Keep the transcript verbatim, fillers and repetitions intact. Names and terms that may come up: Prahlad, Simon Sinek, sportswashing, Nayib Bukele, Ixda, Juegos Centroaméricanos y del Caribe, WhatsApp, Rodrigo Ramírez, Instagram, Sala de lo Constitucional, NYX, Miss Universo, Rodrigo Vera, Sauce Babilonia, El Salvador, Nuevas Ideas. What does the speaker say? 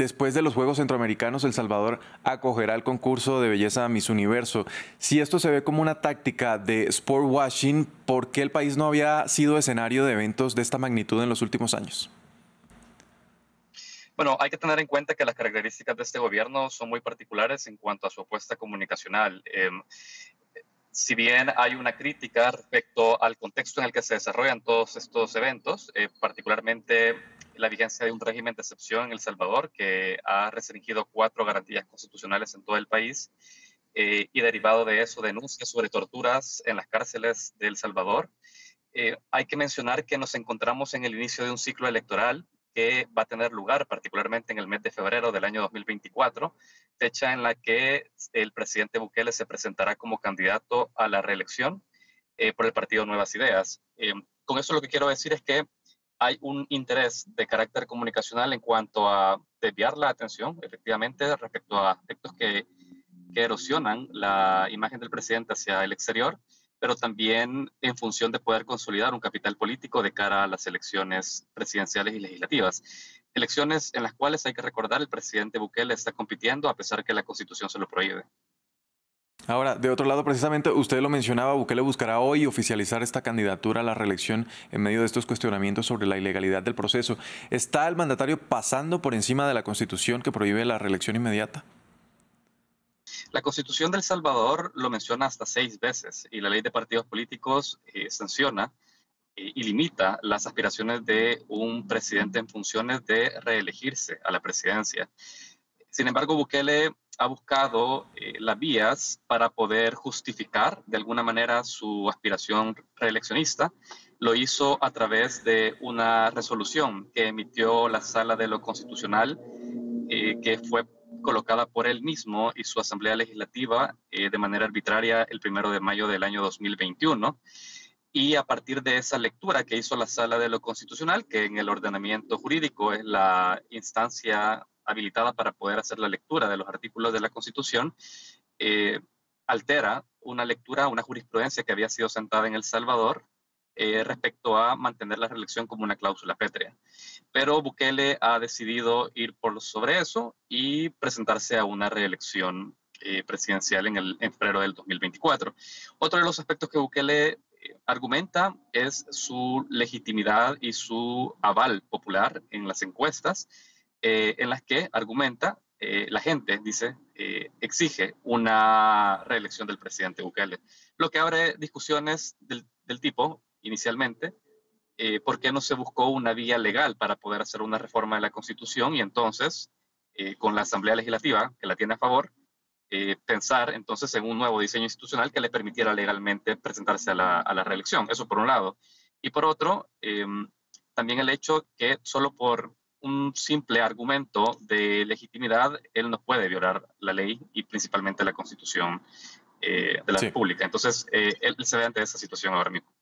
Después de los Juegos Centroamericanos, El Salvador acogerá el concurso de belleza Miss Universo. Si esto se ve como una táctica de sportswashing, ¿por qué el país no había sido escenario de eventos de esta magnitud en los últimos años? Bueno, hay que tener en cuenta que las características de este gobierno son muy particulares en cuanto a su apuesta comunicacional. Eh, Si bien hay una crítica respecto al contexto en el que se desarrollan todos estos eventos, eh, particularmente la vigencia de un régimen de excepción en El Salvador, que ha restringido cuatro garantías constitucionales en todo el país, eh, y derivado de eso denuncias sobre torturas en las cárceles de El Salvador, eh, hay que mencionar que nos encontramos en el inicio de un ciclo electoral que va a tener lugar particularmente en el mes de febrero del año dos mil veinticuatro, fecha en la que el presidente Bukele se presentará como candidato a la reelección eh, por el partido Nuevas Ideas. Eh, con eso lo que quiero decir es que hay un interés de carácter comunicacional en cuanto a desviar la atención, efectivamente, respecto a aspectos que, que erosionan la imagen del presidente hacia el exterior, pero también en función de poder consolidar un capital político de cara a las elecciones presidenciales y legislativas. Elecciones en las cuales, hay que recordar, el presidente Bukele está compitiendo a pesar que la Constitución se lo prohíbe. Ahora, de otro lado, precisamente usted lo mencionaba, Bukele buscará hoy oficializar esta candidatura a la reelección en medio de estos cuestionamientos sobre la ilegalidad del proceso. ¿Está el mandatario pasando por encima de la Constitución que prohíbe la reelección inmediata? La Constitución de El Salvador lo menciona hasta seis veces y la ley de partidos políticos eh, sanciona eh, y limita las aspiraciones de un presidente en funciones de reelegirse a la presidencia. Sin embargo, Bukele ha buscado eh, las vías para poder justificar de alguna manera su aspiración reeleccionista. Lo hizo a través de una resolución que emitió la Sala de lo Constitucional, eh, que fue colocada por él mismo y su asamblea legislativa eh, de manera arbitraria el primero de mayo del año dos mil veintiuno, y a partir de esa lectura que hizo la Sala de lo Constitucional, que en el ordenamiento jurídico es la instancia habilitada para poder hacer la lectura de los artículos de la Constitución, eh, altera una lectura, una jurisprudencia que había sido sentada en El Salvador Eh, respecto a mantener la reelección como una cláusula pétrea. Pero Bukele ha decidido ir por sobre eso y presentarse a una reelección eh, presidencial en, el, en febrero del dos mil veinticuatro. Otro de los aspectos que Bukele eh, argumenta es su legitimidad y su aval popular en las encuestas, eh, en las que argumenta, eh, la gente, dice, eh, exige una reelección del presidente Bukele. Lo que abre discusiones del, del tipo, inicialmente, eh, ¿por qué no se buscó una vía legal para poder hacer una reforma de la Constitución y entonces, eh, con la Asamblea Legislativa, que la tiene a favor, eh, pensar entonces en un nuevo diseño institucional que le permitiera legalmente presentarse a la, a la reelección? Eso por un lado. Y por otro, eh, también el hecho que solo por un simple argumento de legitimidad, él no puede violar la ley y principalmente la Constitución eh, de la sí. República. Entonces, eh, él se ve ante esa situación ahora mismo.